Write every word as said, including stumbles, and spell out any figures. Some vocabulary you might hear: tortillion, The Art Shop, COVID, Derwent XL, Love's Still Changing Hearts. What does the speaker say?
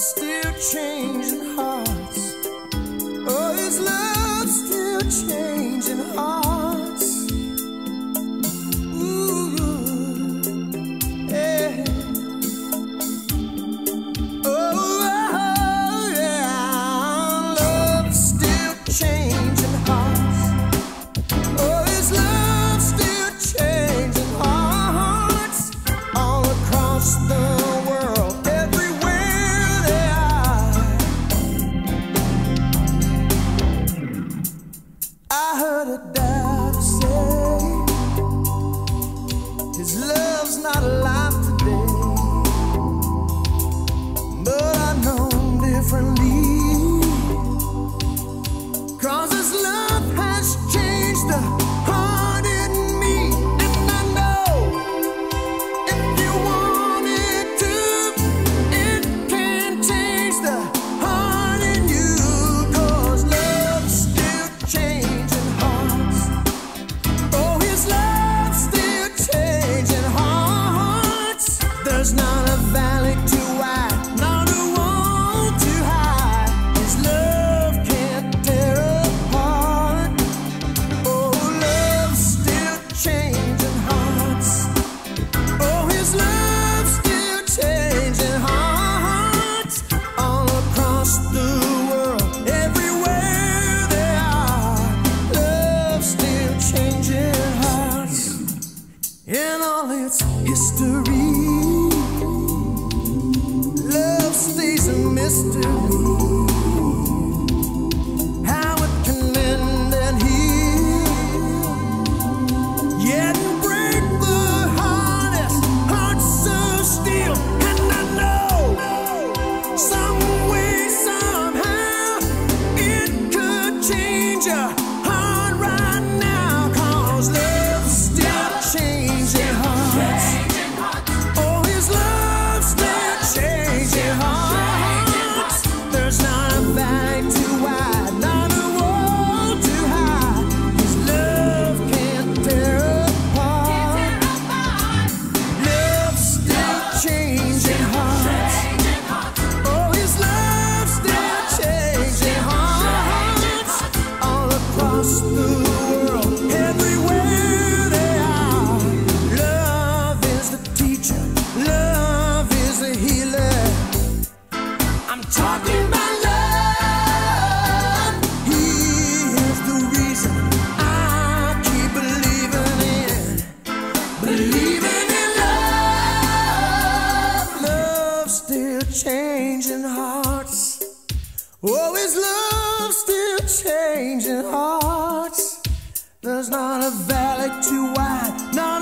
still changing hearts. Oh, is love still changing hearts? Ooh, yeah. Oh, yeah. Love still changing hearts. Oh, is love still changing hearts? All across the history, love stays a mystery. Changing hearts. Oh, is love still changing hearts? There's not a valley too wide, not